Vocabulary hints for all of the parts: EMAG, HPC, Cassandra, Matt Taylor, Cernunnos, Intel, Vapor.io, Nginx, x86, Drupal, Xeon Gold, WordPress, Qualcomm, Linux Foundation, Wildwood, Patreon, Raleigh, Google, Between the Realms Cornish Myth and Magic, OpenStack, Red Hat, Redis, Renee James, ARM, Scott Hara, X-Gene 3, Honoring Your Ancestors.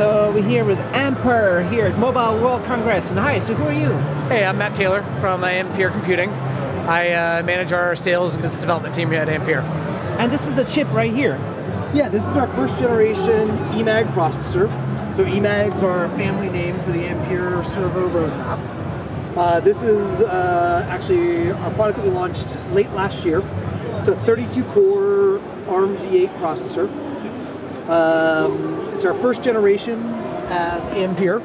So we're here with Ampere here at Mobile World Congress. And hi, so who are you? Hey, I'm Matt Taylor from Ampere Computing. I manage our sales and business development team here at Ampere. And this is the chip right here. Yeah, this is our first generation EMAG processor. So EMAGs are a family name for the Ampere server roadmap. This is actually our product that we launched late last year. It's a 32-core ARM V8 processor. It's our first generation as Ampere.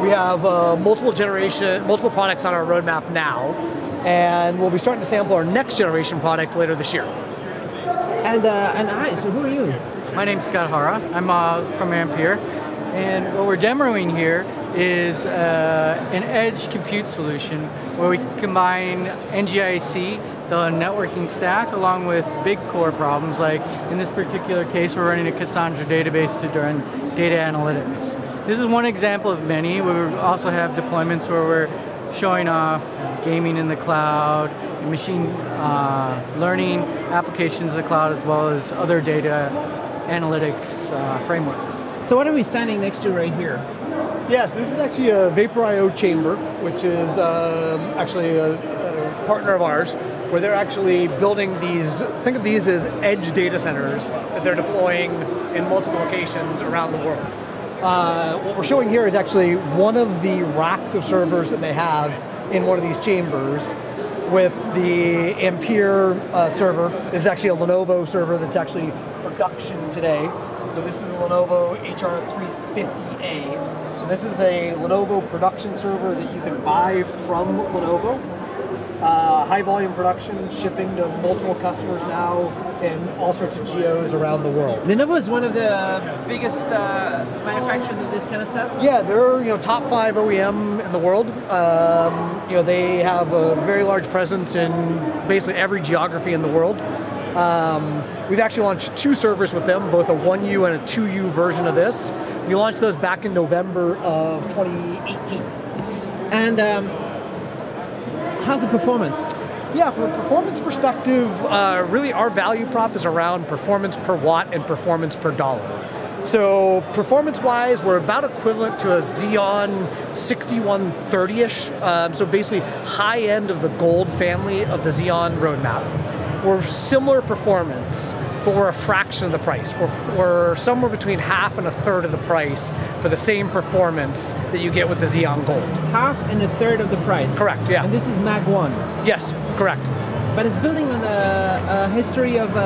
We have multiple products on our roadmap now, and we'll be starting to sample our next generation product later this year. And hi, so who are you? My name's Scott Hara. I'm from Ampere, and what we're demoing here is an edge compute solution where we combine NGIC, the networking stack, along with big core problems, like in this particular case, we're running a Cassandra database to run data analytics. This is one example of many. We also have deployments where we're showing off gaming in the cloud, machine learning applications in the cloud, as well as other data analytics frameworks. So what are we standing next to right here? Yes, this is actually a Vapor.io chamber, which is actually a partner of ours, where they're actually building these, think of these as edge data centers that they're deploying in multiple locations around the world. What we're showing here is actually one of the racks of servers that they have in one of these chambers with the Ampere server. This is actually a Lenovo server that's actually production today. So this is a Lenovo HR350A. So this is a Lenovo production server that you can buy from Lenovo. High volume production, shipping to multiple customers now in all sorts of geos around the world. Lenovo is one of the biggest manufacturers of this kind of stuff? Yeah, they're top 5 OEM in the world. They have a very large presence in basically every geography in the world. We've actually launched 2 servers with them, both a 1U and a 2U version of this. We launched those back in November of 2018. And how's the performance? Yeah, from a performance perspective, really our value prop is around performance per watt and performance per dollar. So performance-wise, we're about equivalent to a Xeon 6130-ish, so basically high end of the Gold family of the Xeon roadmap. We're similar performance, but we're a fraction of the price. We're somewhere between half and a third of the price for the same performance that you get with the Xeon Gold. Half and a third of the price? Correct, yeah. And this is Mag 1? Yes, correct. But it's building on a history of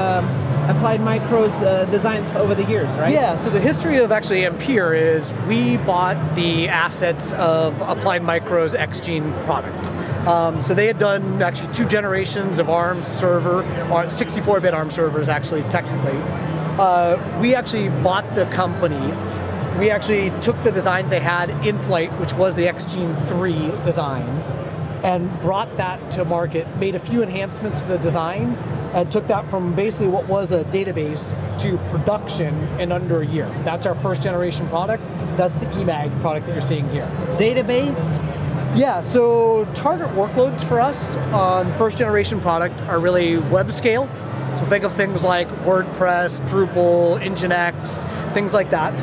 Applied Micro's designs over the years, right? Yeah, so the history of actually Ampere is we bought the assets of Applied Micro's X-Gene product. So they had done actually 2 generations of ARM server, 64-bit ARM servers actually, technically. We actually bought the company. We actually took the design they had in flight, which was the X-Gene 3 design, and brought that to market, made a few enhancements to the design, and took that from basically what was a database to production in under a year. That's our first generation product. That's the EMAG product that you're seeing here. Database? Yeah, so target workloads for us on first generation product are really web scale. So think of things like WordPress, Drupal, Nginx, things like that.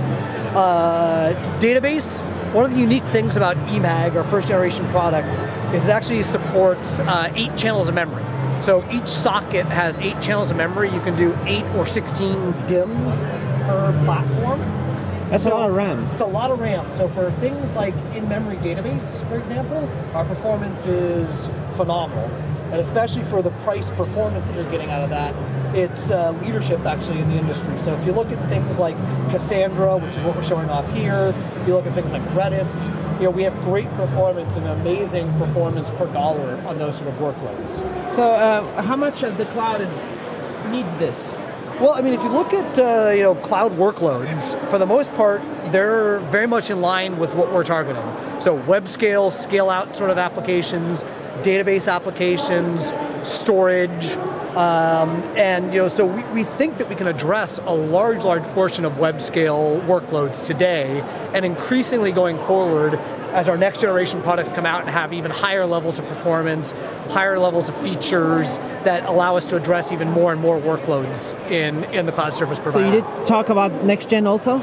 Database, one of the unique things about EMAG, our first generation product, is it actually supports 8 channels of memory. So each socket has 8 channels of memory. You can do 8 or 16 DIMMs per platform. That's a lot of RAM. It's a lot of RAM. So for things like in-memory database, for example, our performance is phenomenal. And especially for the price performance that you're getting out of that, it's leadership actually in the industry. So if you look at things like Cassandra, which is what we're showing off here, if you look at things like Redis, we have great performance and amazing performance per dollar on those sort of workloads. So how much of the cloud needs this? Well, I mean, if you look at cloud workloads, for the most part, they're very much in line with what we're targeting. So web scale, scale out sort of applications, database applications, storage, so we think that we can address a large portion of web scale workloads today, and increasingly going forward, as our next generation products come out and have even higher levels of performance, higher levels of features that allow us to address even more and more workloads in the cloud service provider. So you did talk about next gen also?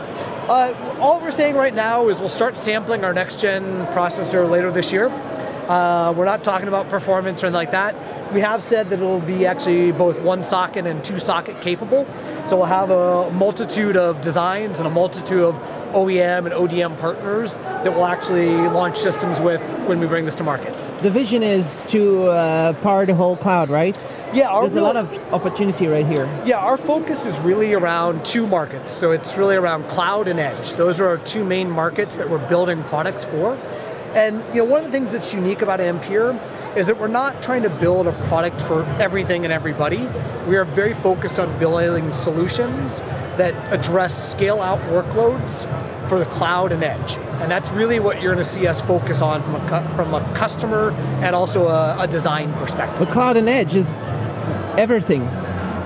All we're saying right now is we'll start sampling our next gen processor later this year. We're not talking about performance or anything like that. We have said that it'll be actually both one socket and two socket capable. So we'll have a multitude of designs and a multitude of OEM and ODM partners that we'll actually launch systems with when we bring this to market. The vision is to power the whole cloud, right? Yeah, there's a lot of opportunity right here. Yeah, our focus is really around two markets. So it's really around cloud and edge. Those are our two main markets that we're building products for. And you know, one of the things that's unique about Ampere is that we're not trying to build a product for everything and everybody. We are very focused on building solutions that address scale-out workloads for the cloud and edge. And that's really what you're going to see us focus on from a customer and also a design perspective. But cloud and edge is everything.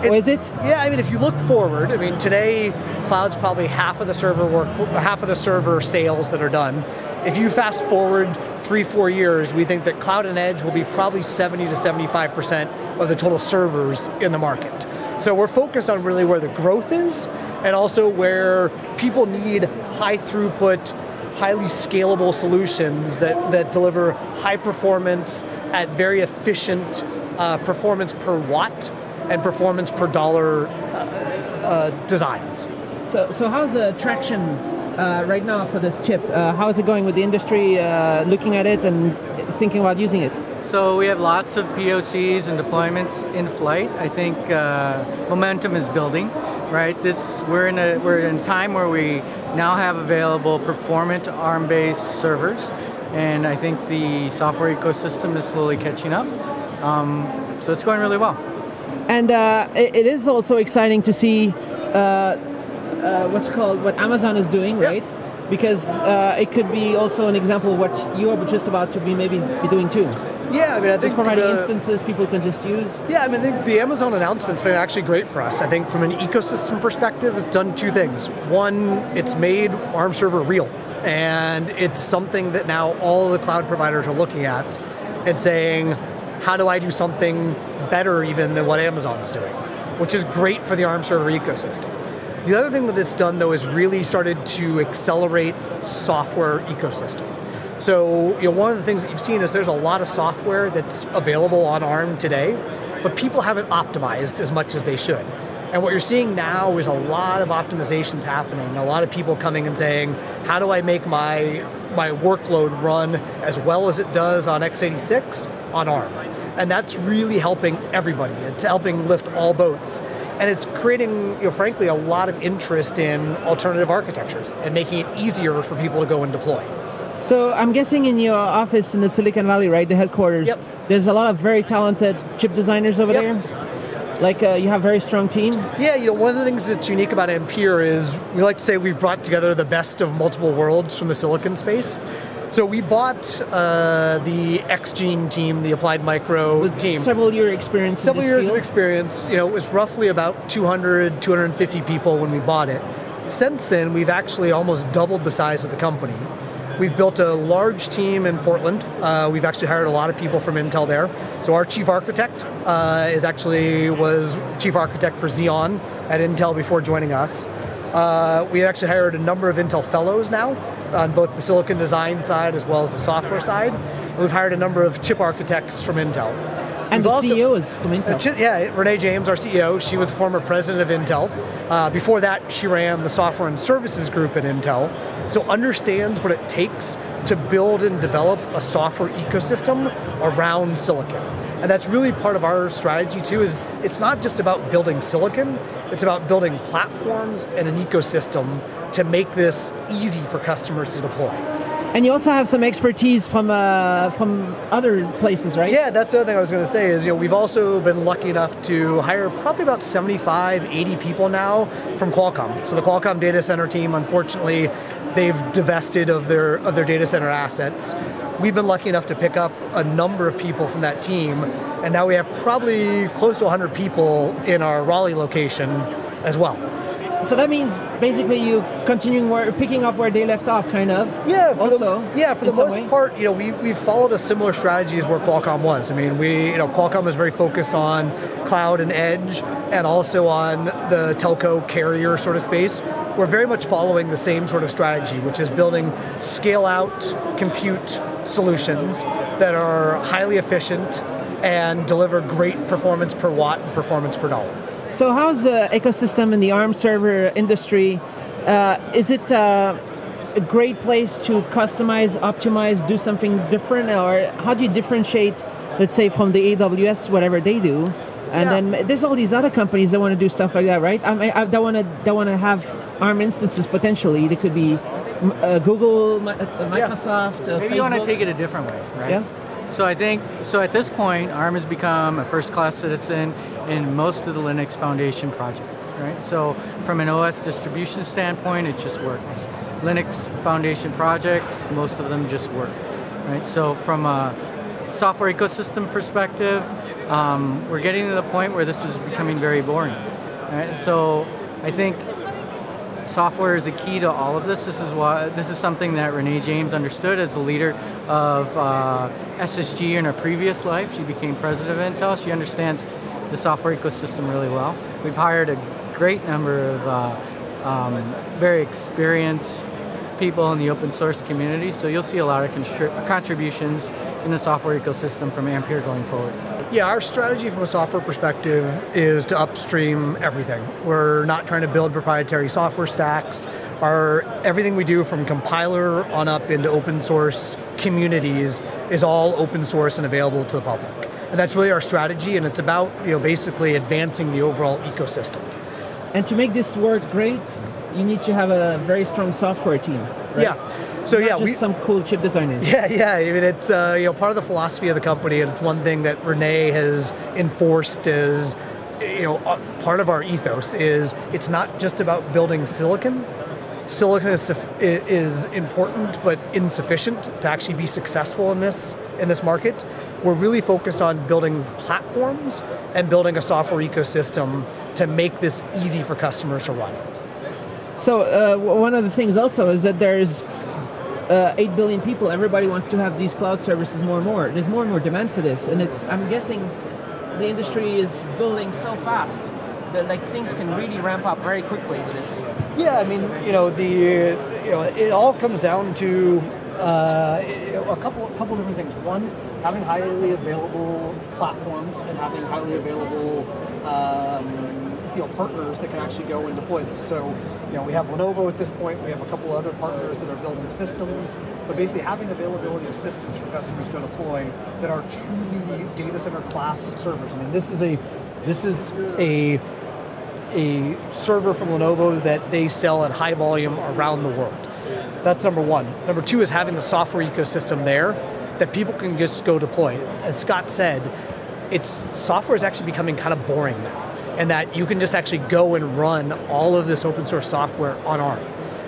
Is it? Yeah, I mean, if you look forward, I mean, today, cloud's probably half of the server work, half of the server sales that are done. If you fast forward 3-4 years, we think that cloud and edge will be probably 70 to 75% of the total servers in the market. So we're focused on really where the growth is and also where people need high throughput, highly scalable solutions that deliver high performance at very efficient performance per watt and performance per dollar designs. So how's the traction right now for this chip? How is it going with the industry looking at it and thinking about using it? So we have lots of POCs and deployments in flight. I think momentum is building, right? We're in a time where we now have available performant ARM-based servers, and I think the software ecosystem is slowly catching up. So it's going really well. And it is also exciting to see what Amazon is doing, right? Yep. Because it could be also an example of what you are just about to maybe be doing too. Yeah, I mean, I think just providing instances people can just use. Yeah, I mean, I think the Amazon announcement's been actually great for us. I think from an ecosystem perspective, it's done two things. One, it's made ARM Server real, and it's something that now all the cloud providers are looking at and saying, how do I do something better even than what Amazon's doing? Which is great for the ARM Server ecosystem. The other thing that it's done, though, is really started to accelerate software ecosystem. So you know, one of the things that you've seen is there's a lot of software that's available on ARM today, but people haven't optimized as much as they should. And what you're seeing now is a lot of optimizations happening, a lot of people coming and saying, how do I make my workload run as well as it does on x86 on ARM? And that's really helping everybody. It's helping lift all boats. And it's creating, you know, frankly, a lot of interest in alternative architectures and making it easier for people to go and deploy. So I'm guessing in your office in the Silicon Valley, right, the headquarters, yep, there's a lot of very talented chip designers over yep there. Like you have a very strong team. Yeah, you know, one of the things that's unique about Ampere is we like to say we've brought together the best of multiple worlds from the silicon space. So we bought the X-Gene team, the Applied Micro team. Several year experience. Several years of experience. You know, it was roughly about 200, 250 people when we bought it. Since then, we've actually almost doubled the size of the company. We've built a large team in Portland. We've actually hired a lot of people from Intel there. So our chief architect was chief architect for Xeon at Intel before joining us. We actually hired a number of Intel fellows now on both the silicon design side as well as the software side. We've hired a number of chip architects from Intel. And the CEO is from Intel. Yeah, Renee James, our CEO, she was the former president of Intel. Before that, she ran the software and services group at Intel. So understands what it takes to build and develop a software ecosystem around silicon. And that's really part of our strategy too, is it's not just about building silicon, it's about building platforms and an ecosystem to make this easy for customers to deploy. And you also have some expertise from other places, right? Yeah, that's the other thing I was going to say is, you know, we've also been lucky enough to hire probably about 75, 80 people now from Qualcomm. So the Qualcomm data center team, unfortunately, they've divested of their data center assets. We've been lucky enough to pick up a number of people from that team, and now we have probably close to 100 people in our Raleigh location as well. So that means basically you continuing where, picking up where they left off, kind of. Yeah. For the most part, you know, we've followed a similar strategy as where Qualcomm was. I mean, Qualcomm is very focused on cloud and edge, and also on the telco carrier sort of space. We're very much following the same sort of strategy, which is building scale-out compute solutions that are highly efficient and deliver great performance per watt and performance per dollar. So how's the ecosystem in the ARM server industry? Is it a great place to customize, optimize, do something different? Or how do you differentiate, let's say, from the AWS, whatever they do? And then there's all these other companies that want to do stuff like that, right? That want to have ARM instances potentially. They could be Google, Microsoft, Facebook. Maybe you want to take it a different way, right? Yeah. So at this point, ARM has become a first-class citizen in most of the Linux Foundation projects, right? So from an OS distribution standpoint, it just works. Linux Foundation projects, most of them just work, right? So from a software ecosystem perspective, we're getting to the point where this is becoming very boring, right? So I think software is the key to all of this. This is something that Renee James understood as the leader of SSG in her previous life. She became president of Intel. She understands the software ecosystem really well. We've hired a great number of very experienced people in the open source community, so you'll see a lot of contributions in the software ecosystem from Ampere going forward. Yeah, our strategy from a software perspective is to upstream everything. We're not trying to build proprietary software stacks. Everything we do from compiler on up into open source communities is all open source and available to the public. And that's really our strategy, and it's about, basically advancing the overall ecosystem. And to make this work great, you need to have a very strong software team, right? Yeah. So some cool chip designers. Yeah. I mean, it's part of the philosophy of the company, and it's one thing that Renee has enforced is, part of our ethos is it's not just about building silicon. Silicon is important but insufficient to actually be successful in this market. We're really focused on building platforms and building a software ecosystem to make this easy for customers to run. So one of the things also is that there's 8 billion people. Everybody wants to have these cloud services more and more. There's more and more demand for this. And I'm guessing the industry is building so fast that things can really ramp up very quickly with this. Yeah, I mean, it all comes down to a couple different things. One, having highly available platforms and having highly available partners that can actually go and deploy this. So, we have Lenovo at this point, we have a couple other partners that are building systems, but basically having availability of systems for customers to deploy that are truly data center class servers. I mean, this is a server from Lenovo that they sell at high volume around the world. That's number one. Number two is having the software ecosystem there that people can just go deploy. As Scott said, software is actually becoming kind of boring now, and that you can just actually go and run all of this open source software on ARM.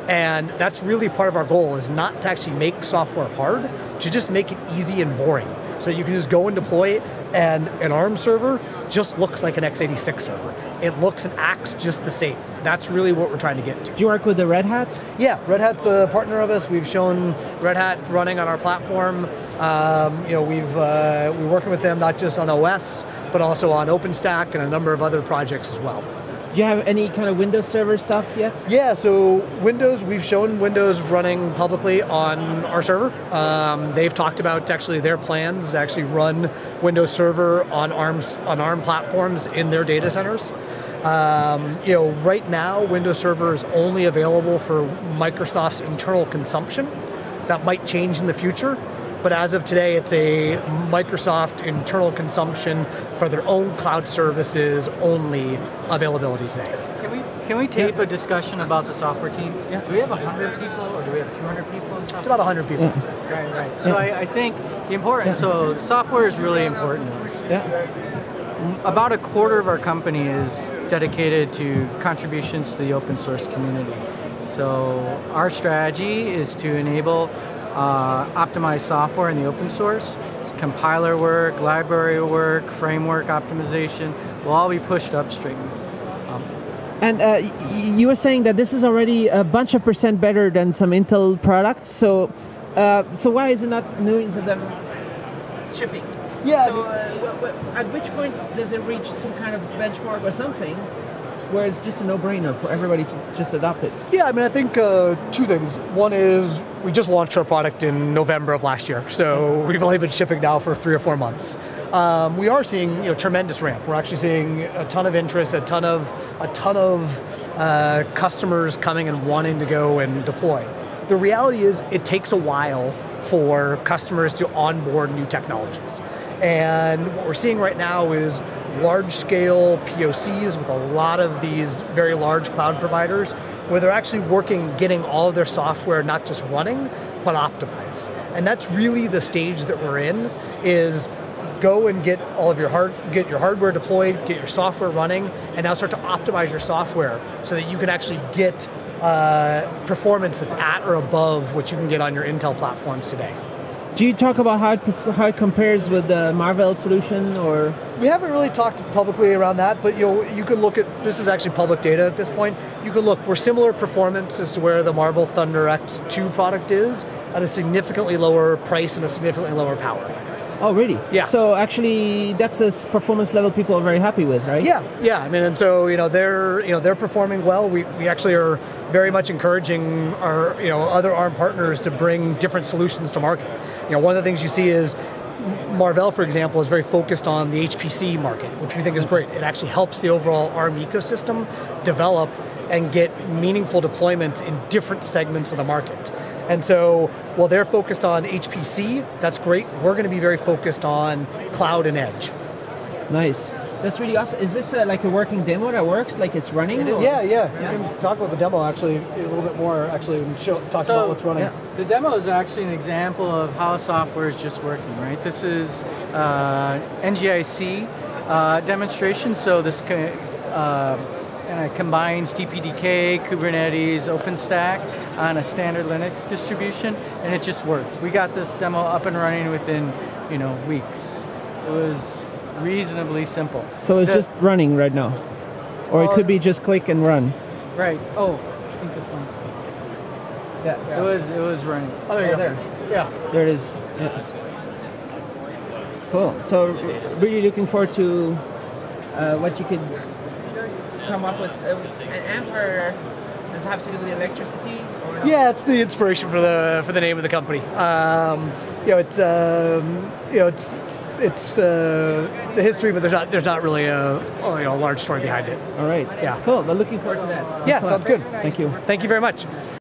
And that's really part of our goal, is not to actually make software hard, to just make it easy and boring. So you can just go and deploy it, and an ARM server just looks like an x86 server. It looks and acts just the same. That's really what we're trying to get to. Do you work with the Red Hat? Yeah, Red Hat's a partner of us. We've shown Red Hat running on our platform. We're working with them not just on OS, but also on OpenStack and a number of other projects as well. Do you have any kind of Windows Server stuff yet? Yeah, so Windows, we've shown Windows running publicly on our server. They've talked about actually their plans to actually run Windows Server on ARM platforms in their data centers. Right now, Windows Server is only available for Microsoft's internal consumption. That might change in the future, but as of today, it's a Microsoft internal consumption for their own cloud services only availability today. Can we tape a discussion about the software team? Yeah. Do we have 100 people or do we have 200 people in software? It's about 100 people. Yeah. Right. So I think the important, so software is really important. Yeah. About a quarter of our company is dedicated to contributions to the open source community. So our strategy is to enable optimize software in the open source. Compiler work, library work, framework optimization will all be pushed upstream. And you were saying that this is already a bunch of % better than some Intel products. So, so why is it not millions of them shipping? Yeah. So at which point does it reach some kind of benchmark or something where it's just a no-brainer for everybody to just adopt it? Yeah, I mean, I think two things. One is we just launched our product in November of last year, so we've only been shipping now for 3 or 4 months. We are seeing tremendous ramp. We're actually seeing a ton of interest, a ton of customers coming and wanting to go and deploy. The reality is it takes a while for customers to onboard new technologies. And what we're seeing right now is large-scale POCs with a lot of these very large cloud providers where they're actually working, getting all of their software not just running, but optimized. And that's really the stage that we're in, is go and get all of your hardware deployed, get your software running, and now start to optimize your software so that you can actually get performance that's at or above what you can get on your Intel platforms today. Do you talk about how it compares with the Marvell solution, or? We haven't really talked publicly around that, but you could look at, this is actually public data at this point, you could look, we're similar performance as to where the Marvell Thunder X2 product is, at a significantly lower price and a significantly lower power. Oh, really? Yeah. So actually, that's a performance level people are very happy with, right? Yeah, yeah. I mean, and so they're performing well. We actually are very much encouraging our other ARM partners to bring different solutions to market. You know, one of the things you see is Marvell, for example, is very focused on the HPC market, which we think is great. It actually helps the overall ARM ecosystem develop and get meaningful deployments in different segments of the market. And so, while they're focused on HPC, that's great. We're going to be very focused on cloud and edge. Nice. That's really awesome. Is this like a working demo that works? Like it's running? Yeah. We can talk about the demo actually a little bit more. Actually, and talk about what's running. Yeah. The demo is actually an example of how software is just working, right? This is NGIC demonstration. So this combines DPDK, Kubernetes, OpenStack on a standard Linux distribution, and it just worked. We got this demo up and running within weeks. It was reasonably simple. So it's just running right now? Or it could be just click and run? Right. Oh, I think this one. Yeah. It was running. Oh, there you go. There. Yeah. There it is. Yeah. Cool. So really looking forward to what you could come up with. An Ampere, does it have to do with the electricity? Or not? Yeah, it's the inspiration for the name of the company. It's the history, but there's not really a large story behind it. All right. Yeah. Cool. We're looking forward to that. Yeah, sounds good. Thank you. Thank you very much.